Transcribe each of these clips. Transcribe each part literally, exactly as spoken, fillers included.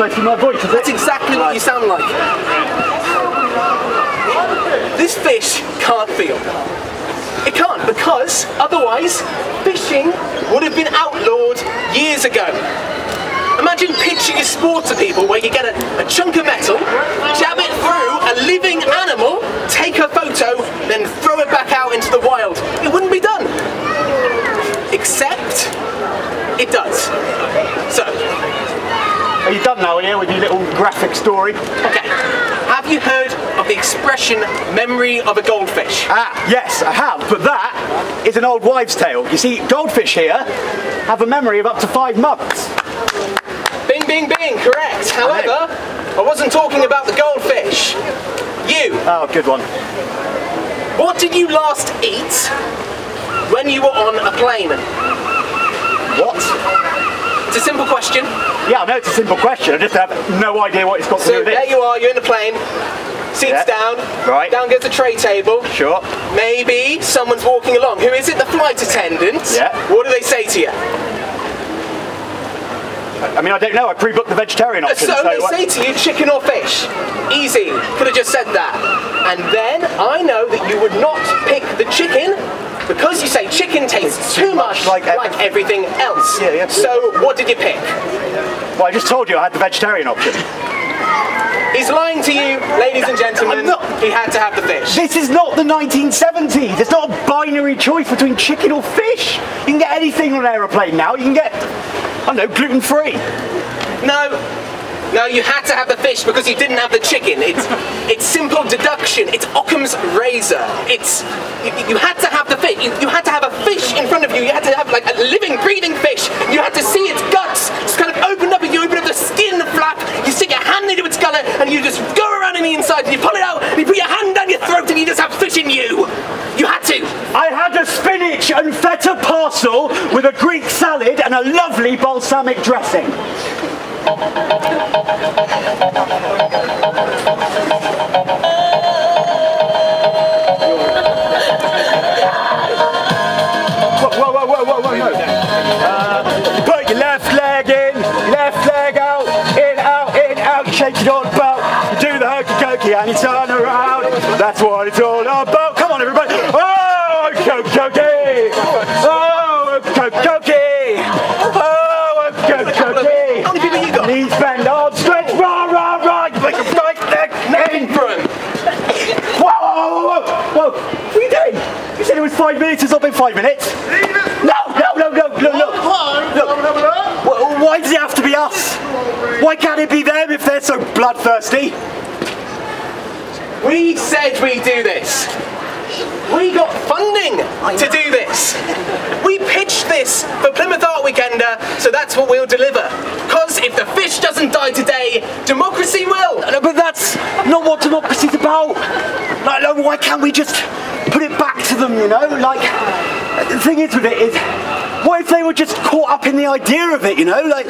imitating my voice, is it? That's exactly right. What you sound like. This fish can't feel. It can't, because otherwise fishing would have been outlawed years ago. Imagine pitching a sport to people where you get a, a chunk of metal, jab it through a living animal, take a photo, then throw it back out into the wild. It wouldn't be done. Except it does. So, are you done now, are you, with your little graphic story? Okay. Have you heard of the expression memory of a goldfish? Ah, yes, I have, but that is an old wives' tale. You see, goldfish here have a memory of up to five months. Bing, bing, bing, correct. However, I, I wasn't talking about the goldfish. You. Oh, good one. What did you last eat when you were on a plane? What? It's a simple question. Yeah, I know it's a simple question, I just have no idea what it's got so to do with it. So there you are, you're in the plane, seats yeah. down, right. down goes the tray table. Sure. Maybe someone's walking along. Who is it? The flight attendant. Yeah. What do they say to you? I mean, I don't know, I pre-booked the vegetarian option. So, so they what? say to you, chicken or fish. Easy, could have just said that. And then I know that you would not pick the chicken because you say chicken tastes too, too much, much like, like everything else. Yeah, yeah. So what did you pick? Well, I just told you I had the vegetarian option. He's lying to you, ladies and gentlemen. He had to have the fish. This is not the nineteen seventies. It's not a binary choice between chicken or fish. You can get anything on an aeroplane now. You can get, I don't know, gluten-free. No. No, you had to have the fish because you didn't have the chicken. It's, it's simple deduction. It's Occam's razor. It's, you, you had to have the fish. You, you had to have a fish in front of you. You had to have like a living, breathing fish. You had to see its guts. It's kind of opened up and you open up the skin flap. You stick your hand into its gullet and you just go around in the inside and you pull it out and you put your hand down your throat and you just have fish in you. You had to. I had a spinach and feta parcel with a Greek salad and a lovely balsamic dressing. Whoa, whoa, whoa, whoa, whoa, whoa, no. Uh, you put your left leg in, left leg out, in, out, in, out, you shake it all about, you do the hokey-cokey and you turn around, that's what it's all about. Come on, everybody. Oh, hokey-cokey. Oh, hokey-cokey. Oh, hokey-cokey. Knees bend, arms stretch, rah, rah, rah, you make a right leg, neck in front. Whoa, whoa, whoa, whoa, what are you doing? You said it was five minutes, it's not been five minutes. No, no, no, no, no, no. Look, why does it have to be us? Why can't it be them if they're so bloodthirsty? We said we do this. We got funding to do this. We pitched this for Plymouth Art Weekender, so that's what we'll deliver. Because if the fish doesn't die today, democracy will. No, but that's not what democracy's about. Like, like, why can't we just put it back to them, you know? Like, the thing is with it is, what if they were just caught up in the idea of it, you know? Like,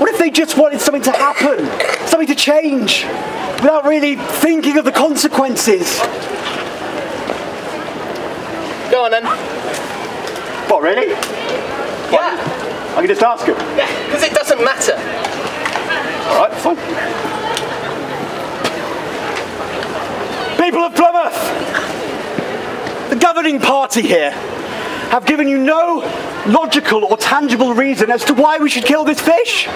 what if they just wanted something to happen, something to change, without really thinking of the consequences? Go on then. What, really? Yeah. I can just ask him. Yeah, because it doesn't matter. All right, fine. People of Plymouth, the governing party here have given you no logical or tangible reason as to why we should kill this fish.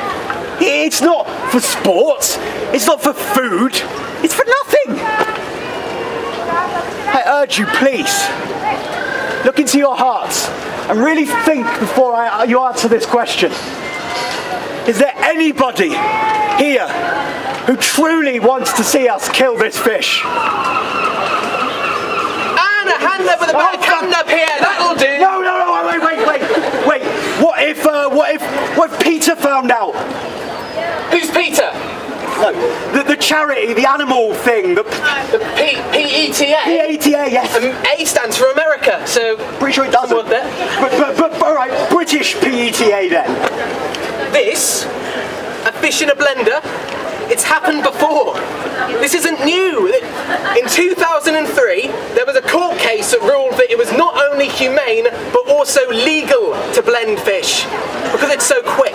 It's not for sports. It's not for food. It's for nothing. I urge you, please, look into your hearts and really think before I, you answer this question. Is there anybody here who truly wants to see us kill this fish? And a hand up at the back, hand up here, that'll do. No, no, no, wait, wait, wait, wait. What if, uh, what if, what if PETA found out? Who's PETA? No, the, the charity, the animal thing, the P E T A. P E T A, yes. Um, A stands for America, so pretty sure it doesn't. But, but, but, all right, British P E T A then. This, a fish in a blender, it's happened before. This isn't new. In two thousand three, there was a court case that ruled that it was not only humane, but also legal to blend fish, because it's so quick.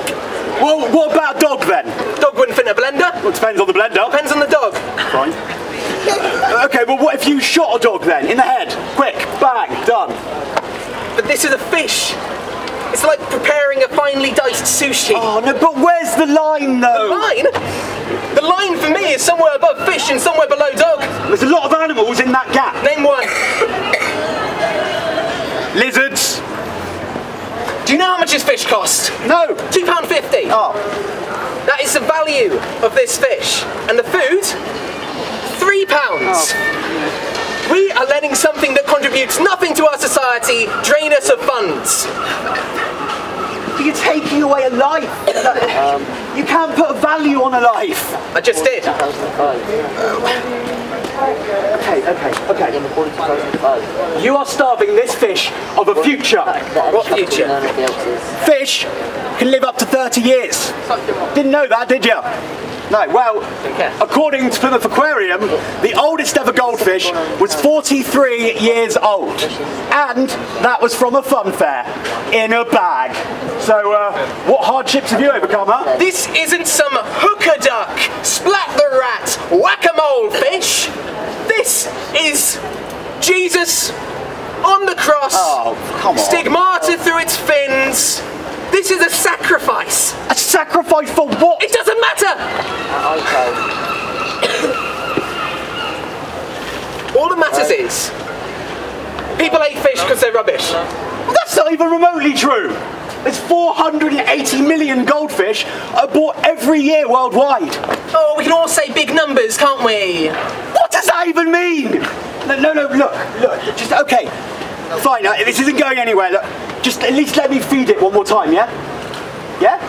Well, what about dog then? Dog wouldn't fit in a blender. Well, it depends on the blender. Depends on the dog. Fine. Okay, well, what if you shot a dog then? In the head. Quick. Bang. Done. But this is a fish. It's like preparing a finely diced sushi. Oh, no, but where's the line, though? The line? The line for me is somewhere above fish and somewhere below dog. There's a lot of animals in that gap. Name one. Lizards. Do you know how much this fish costs? No. two pounds fifty. Oh. That is the value of this fish. And the food? Three pounds. Oh. We are letting something that contributes nothing to our society drain us of funds. You're taking away a life. um, you can't put a value on a life. I just did. Okay, okay, okay. You are starving this fish of a future. What future? Fish can live up to thirty years. Didn't know that, did you? No, well, according to Plymouth Aquarium, the oldest ever goldfish was forty-three years old. And that was from a fun fair, in a bag. So, uh, what hardships have you overcome, huh? This isn't some hooker duck, splat the rat, whack-a-mole fish. This is Jesus on the cross, oh, come on. Stigmata through its fins. This is a sacrifice. A sacrifice for what? It doesn't matter. Uh, okay. All that matters okay. is people hate fish because they're rubbish. Well, that's not even remotely true. There's four hundred eighty million goldfish are bought every year worldwide. Oh, we can all say big numbers, can't we? What does that even mean? No, no, no look, look, just okay. Fine, uh, this isn't going anywhere. Look, just at least let me feed it one more time, yeah? Yeah?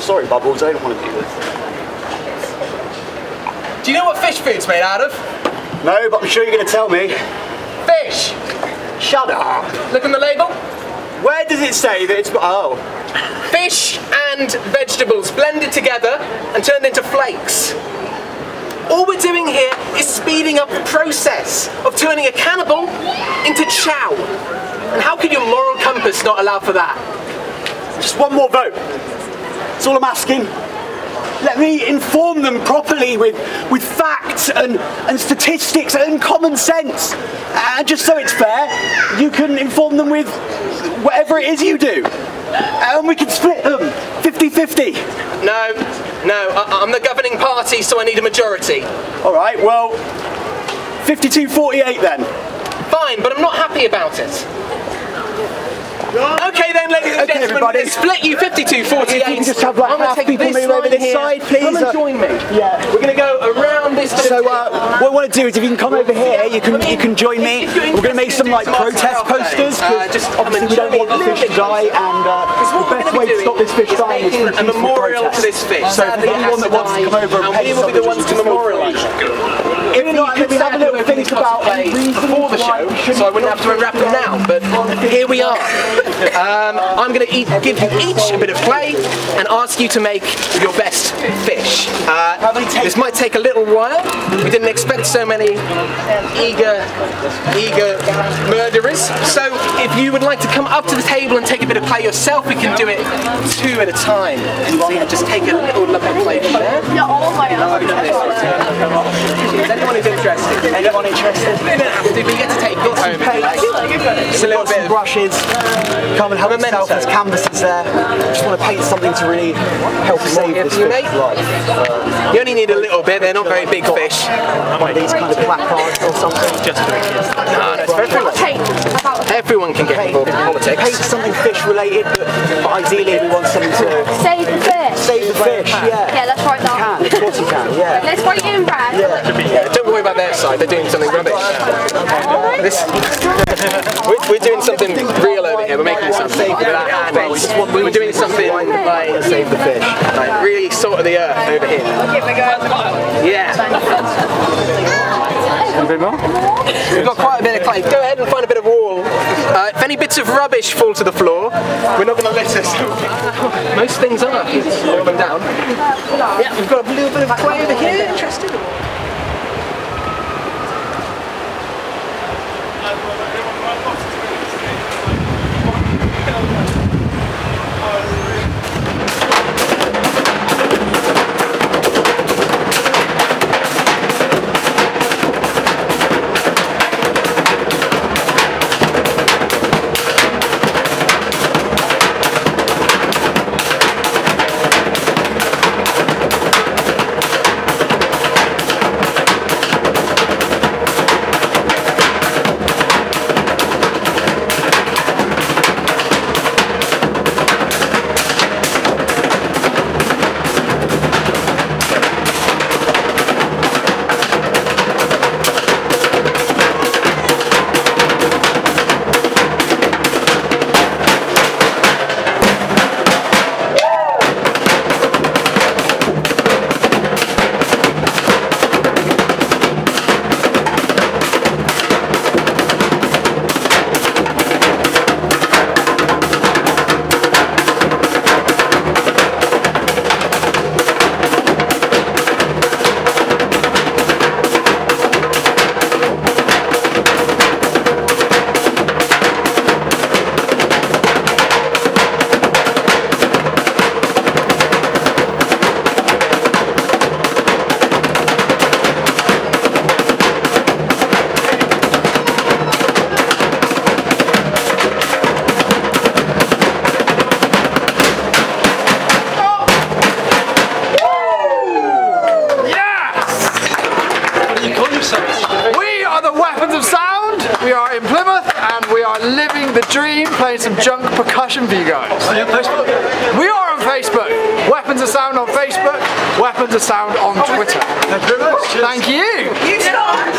Sorry, Bubbles, I don't want to do this. Do you know what fish food's made out of? No, but I'm sure you're going to tell me. Fish! Shut up! Look on the label. Where does it say that it's... Oh. Fish and vegetables blended together and turned into flakes. All we're doing here is speeding up the process of turning a cannibal into chow. And how could your moral compass not allow for that? Just one more vote. That's all I'm asking. Let me inform them properly with, with facts and, and statistics and common sense. And just so it's fair, you can inform them with whatever it is you do. And we can split them fifty fifty. No, no, I, I'm the governing party, so I need a majority. All right, well, fifty-two forty-eight then. Fine, but I'm not happy about it. Okay then, ladies and okay, gentlemen, everybody. Split you fifty-two forty-eight. If you can just have like I'm half take people move over this here. Side, please. Come and join me. Yeah. We're going to go around this. So uh, what I want to do is, if you can come over here, you can you can join me. We're going to make some like protest posters because uh, just obviously we don't want the fish to die, and uh, the best way to stop this fish dying is to a memorial to this fish. So for anyone that wants to come over and pay something, we will be the ones to memorialise. If you could have a little think about a reason before the show, so I wouldn't have to unwrap them now. But here we are. Um, I'm going to give you each a bit of clay and ask you to make your best fish. Uh, this might take a little while. We didn't expect so many eager, eager murderers. So if you would like to come up to the table and take a bit of clay yourself, we can do it two at a time. So yeah, just take a little lump of clay from there. Is anyone who's interested? Anyone interested? We don't have to, but you get to take it home. Just a little bit of brushes. Come and help yourself, there's canvases there. Just want to paint something to really help save this fish's life. You only need a little bit, they're not very big fish. Like these kind of placards or something. Just no, no, it's very political. Everyone can get involved in politics. Paint something fish related, but ideally we want something to... Save the fish! Save the fish, yeah. Yeah, let's write that. You can, of course you can, yeah. Let's write it in, Brad. Yeah. Don't worry about their side, they're doing something rubbish. This, we're doing something real over here, we're making something with our hands. We're doing something like save the fish. Like really sort of the earth over here. Yeah. A bit more? We've got quite a bit of clay. Go ahead and find a bit of wall. Uh, if any bits of rubbish fall to the floor, we're not going to let us. Most things are. Roll them down. Yeah, we've got a little bit of clay over here. Interesting. of Weapons of Sound. We are in Plymouth and we are living the dream, playing some junk percussion for you guys. Are you on Facebook? We are on Facebook. Weapons of Sound on Facebook, Weapons of Sound on Twitter. Thank you very much. Thank you. You start.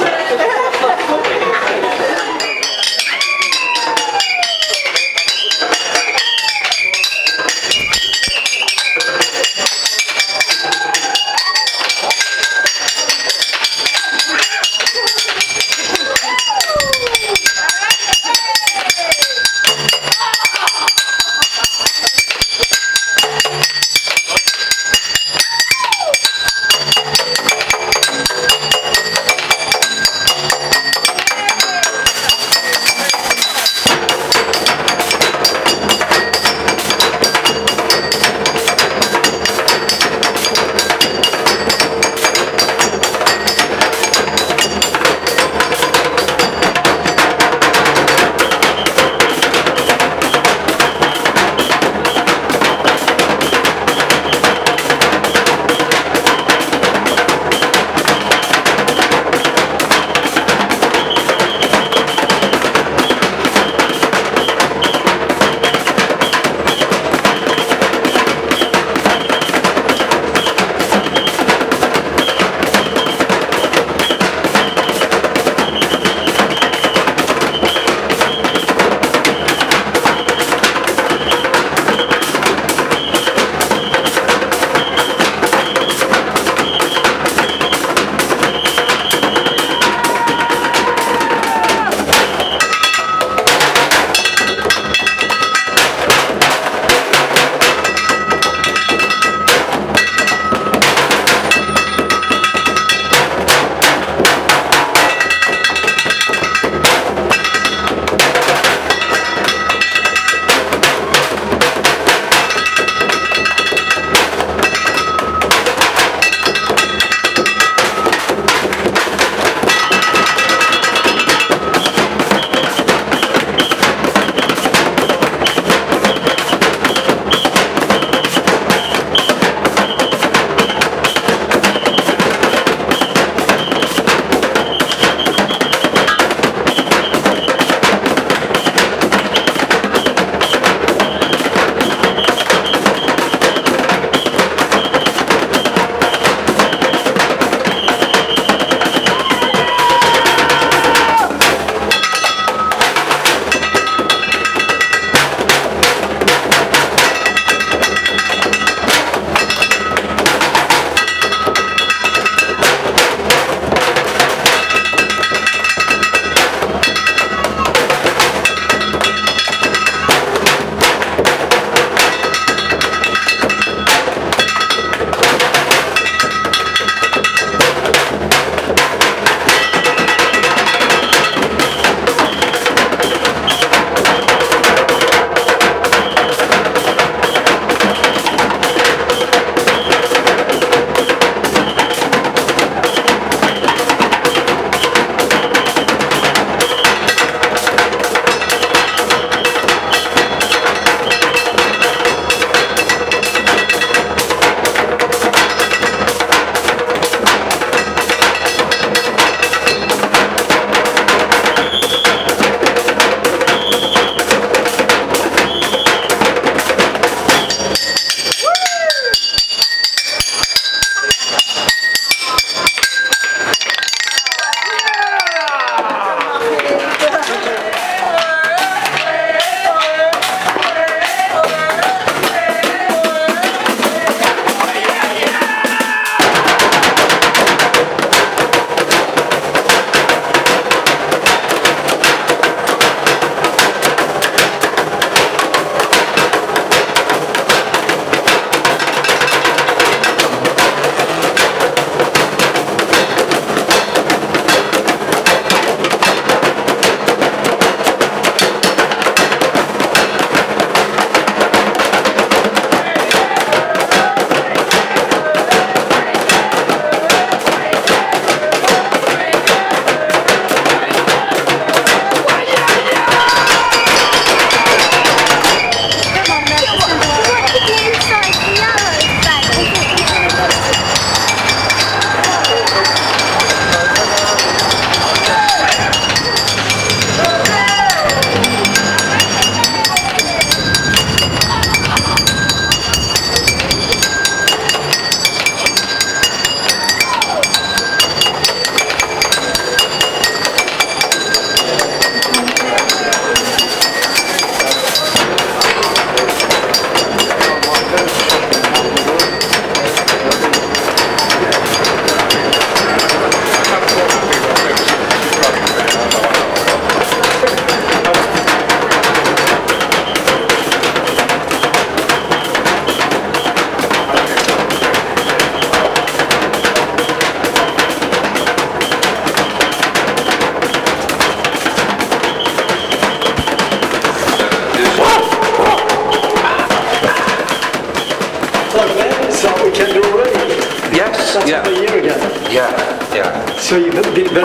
So you've been very,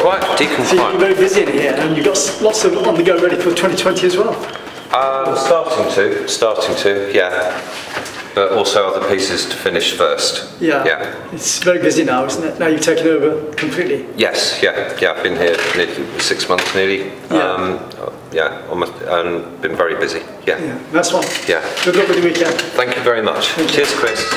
quite, Deacon, so quite. You've been very busy in here, and you've got lots of on the go ready for twenty twenty as well. Um, starting to, starting to, yeah. But also other pieces to finish first. Yeah. Yeah. It's very busy now, isn't it? Now you've taken over completely. Yes. Yeah. Yeah. I've been here nearly six months, nearly. Yeah. Um, yeah. Almost, and been very busy. Yeah. Yeah. That's one. Yeah. Good luck with the weekend. Thank you very much. Thank Cheers, you. Chris.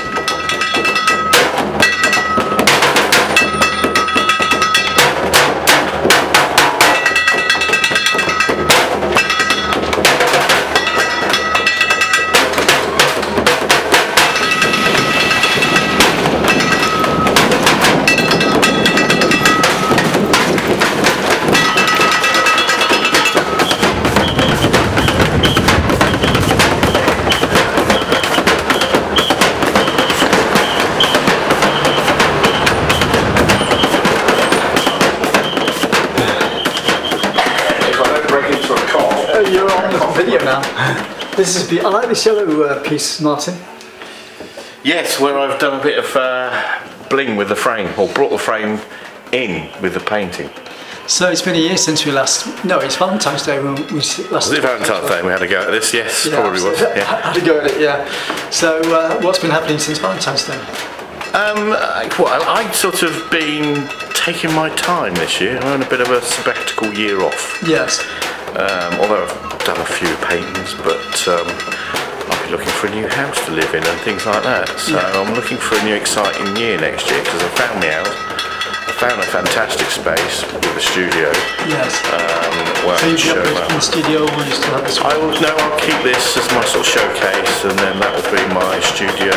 This is the, I like this yellow uh, piece, Martin. Yes, where I've done a bit of uh, bling with the frame, or brought the frame in with the painting. So it's been a year since we last. No, it's Valentine's Day when we last. Was it Valentine's Day we had a go at this? Yes, yeah, probably was. Yeah. Had a go at it, yeah. So uh, what's been happening since Valentine's Day? Um, well, I've sort of been taking my time this year. I'm on a bit of a sabbatical year off. Yes. Um, although I've done a few paintings, but um, I'll be looking for a new house to live in and things like that. So yeah. I'm looking for a new exciting year next year, because I found the house. I found a fantastic space with a studio. Yes. Um, where so you've got the studio, or you still have this one? I will, no, I'll keep this as my sort of showcase, and then that will be my studio.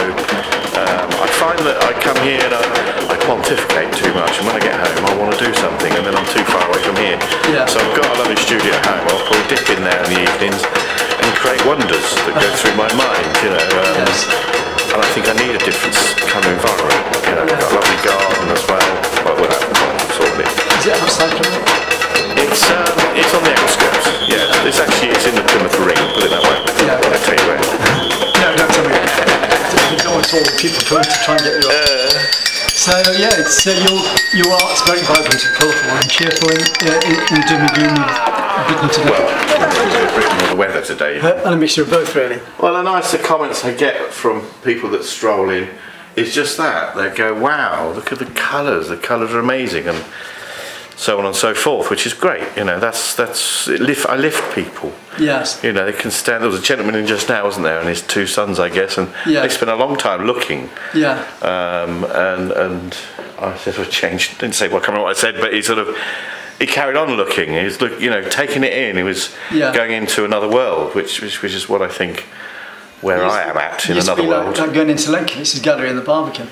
Um, I find that I come here and I, I pontificate too much, and when I get home I want to do something, and then I'm too far away from here. Yeah. So I've got a lovely studio at home. I'll probably dip in there in the evenings and create wonders that go through my mind, you know. Um, yes. And I think I need a different kind of environment. You know, yeah. I've got a lovely garden as well. Well, we'll have to sort of it. Is it outside? It's um, it's on the outskirts. Yeah. It's actually it's in the Plymouth Ring. Put it that way. Yeah. I'll tell you where. No, don't tell me. All people trying to try and get you uh, so yeah, it's uh, your your art's very vibrant and colourful and cheerful uh, in, in doom and gloom of Britain today. Well, Britain with the weather today. Uh, and a mixture of both, really. Well, the nicer comments I get from people that stroll in is just that. They go, wow, look at the colours, the colours are amazing, and so on and so forth, which is great. You know, that's that's it lift, I lift people. Yes. You know, they can stand. There was a gentleman in just now, wasn't there, and his two sons, I guess, and yeah. They spent a long time looking. Yeah. Um, and and I sort of changed. Didn't say well, I can't remember what I said, but he sort of he carried on looking. He was look, you know, taking it in. He was yeah. Going into another world, which which which is what I think where I am at in another world. Like going into Lincoln. This is gallery in the Barbican.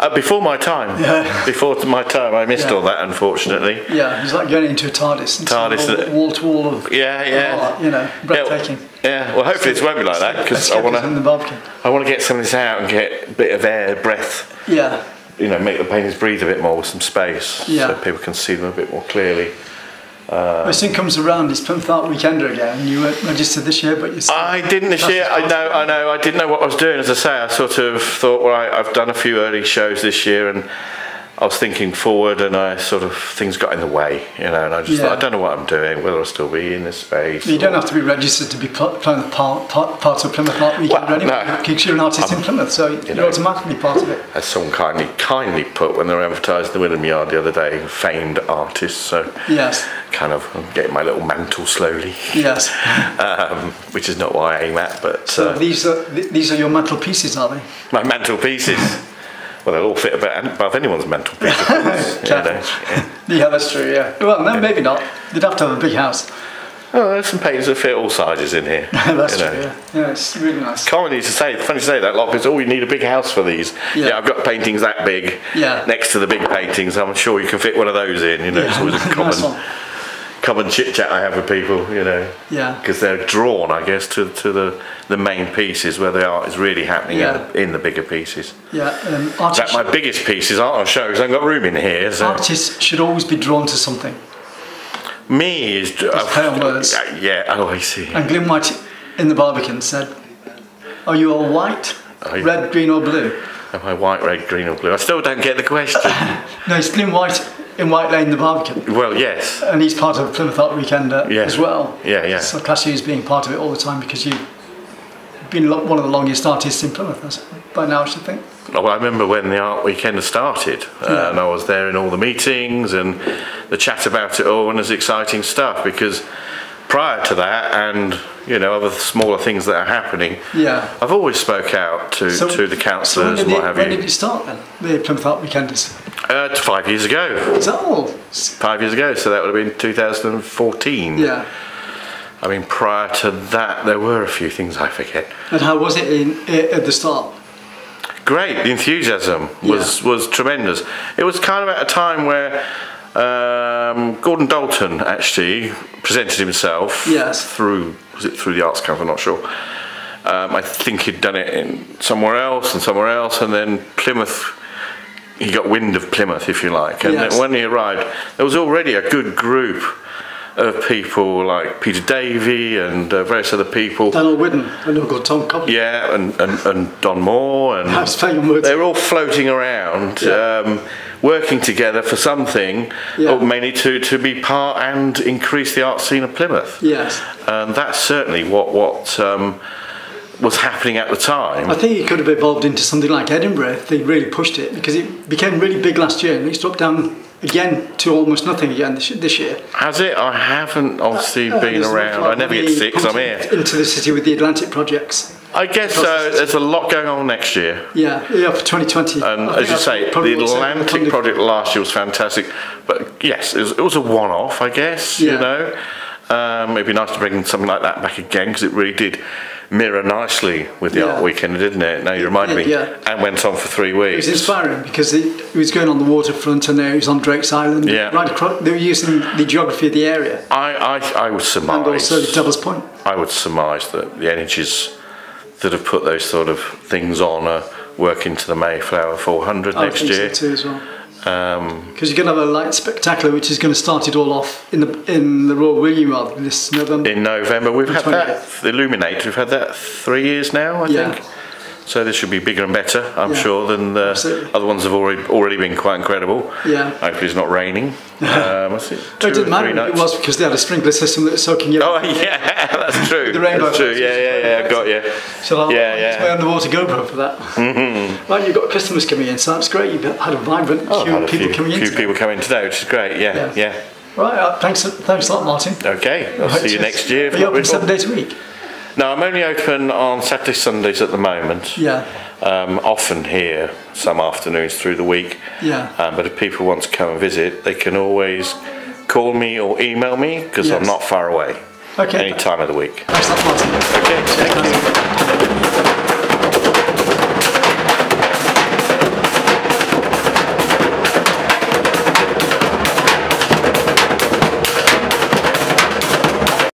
Uh, before my time, yeah. Before my time, I missed yeah. All that, unfortunately. Yeah, it was like going into a TARDIS, and TARDIS, wall to wall of yeah, yeah, art, you know, breathtaking. Yeah, yeah. Well, hopefully it won't be like that, because I want to, I want to get some of this out and get a bit of air, breath. Yeah. You know, make the paintings breathe a bit more with some space, yeah. So people can see them a bit more clearly. Um, this thing comes around. It's Plymouth Art Weekender again. You weren't registered this year, but you. I didn't this year. I know. I know. I didn't know what I was doing. As I say, I sort of thought, well, I, I've done a few early shows this year, and I was thinking forward, and I sort of things got in the way, you know. And I just yeah. Thought, I don't know what I'm doing. Whether I'll still be in this space. But you don't have to be registered to be part, part, part of Plymouth Art Weekender well, anyway. Because no, you're an artist I'm, in Plymouth, so you you're know, automatically part of it. As someone kindly, kindly put when they were advertising the William Yard the other day, famed artists. So yes. Kind of I'm getting my little mantle slowly. Yes. um, which is not what I aim at, but. So uh, these are th these are your mantle pieces, are they? My mantle pieces. Well, they'll all fit above anyone's mantle piece. Of course, you know, yeah. Yeah, that's true. Yeah. Well, no, maybe not. They'd have to have a big house. Oh, there's some paintings that fit all sizes in here. That's true, know. Yeah. Yeah, it's really nice. Common used to say, funny to say that a lot, because, oh, you need a big house for these. Yeah. Yeah, I've got paintings that big yeah. Next to the big paintings. I'm sure you can fit one of those in. You know, yeah. It's always a common, nice common chit-chat I have with people, you know. Yeah. Because they're drawn, I guess, to, to the, the main pieces where the art is really happening yeah. in, the, in the bigger pieces. Yeah. Um, that my biggest pieces aren't on show because I haven't got room in here. So. Artists should always be drawn to something. Me is uh, words. Yeah, oh I see. And Glyn White in the Barbican said, are you all white, you, red, green or blue? Am I white, red, green or blue? I still don't get the question. No, it's Glyn White in White Lane, the Barbican. Well, yes. And he's part of Plymouth Art Weekender yes. as well. Yeah, yeah. So class you as being part of it all the time because you've been one of the longest artists in Plymouth by now, I should think. Well, I remember when the Art Weekender started uh, yeah. and I was there in all the meetings and the chat about it all, and it's exciting stuff because prior to that and, you know, other smaller things that are happening, yeah. I've always spoke out to, so, to the councillors so and what it, have when you. When did it start then, the Plymouth Art Weekenders? Uh, five years ago. It's old. Five years ago, so that would have been two thousand fourteen. Yeah. I mean, prior to that, there were a few things I forget. And how was it in, at the start? Great. The enthusiasm was, yeah. was tremendous. It was kind of at a time where um, Gordon Dalton actually presented himself yes. through, was it through the Arts Council, I'm not sure. Um, I think he'd done it in somewhere else and somewhere else, and then Plymouth, he got wind of Plymouth, if you like. And yes. then when he arrived, there was already a good group of people like PETA Davey and uh, various other people. Donald Whedon, and I've got Tom Cobb. Yeah, and, and, and Don Moore. And they were all floating around, yeah. um, working together for something, yeah. or mainly to, to be part and increase the art scene of Plymouth. Yes. And that's certainly what, what um, was happening at the time. I think it could have evolved into something like Edinburgh if they really pushed it, because it became really big last year and it's dropped down again to almost nothing again this year. Has it? I haven't obviously uh, been around. Like I never get sick because I'm here. Into the city with the Atlantic Projects. I guess so. There's a lot going on next year. Yeah, yeah, for twenty twenty. And as you say, the Atlantic Project last year was fantastic. But yes, it was, it was a one-off, I guess, yeah. you know. Um, it'd be nice to bring something like that back again because it really did mirror nicely with the yeah. Art Weekend, didn't it? Now you remind yeah, me. Yeah. And went on for three weeks. It was inspiring because it, it was going on the waterfront and it was on Drake's Island. Yeah. Right across, they were using the geography of the area. I, I, I would surmise. And also the Devil's Point. I would surmise that the energies that have put those sort of things on are working to the Mayflower four hundred I next think year. So too as well. Because um, you're going to have a light spectacular, which is going to start it all off in the in the Royal William Yard this November. In November, we've had that Illuminate. We've had that three years now, I yeah. think. So this should be bigger and better, I'm yeah. sure, than the Absolutely. Other ones have already already been quite incredible. Yeah. Hopefully it's not raining. Um, was it two it didn't matter. It was because they had a sprinkler system that was soaking you. Oh yeah, that's true. The rainbow. That's true. Yeah, yeah, yeah. I've got you. So I'll yeah, yeah. play on the water GoPro for that. Mm-hmm. Right, you've got customers coming in, so that's great. You've had a vibrant oh, queue of people few, coming in. Few today. people coming today, which is great. Yeah, yeah. yeah. Right. Uh, thanks. Thanks a lot, Martin. Okay. I'll right, see you next year. Are you open seven days a week? No, I'm only open on Saturdays, Sundays at the moment. Yeah. Um, often here, some afternoons through the week. Yeah. Um, but if people want to come and visit, they can always call me or email me because yes. I'm not far away. Okay. Any time of the week. Thanks a lot, Martin. Okay, thank you.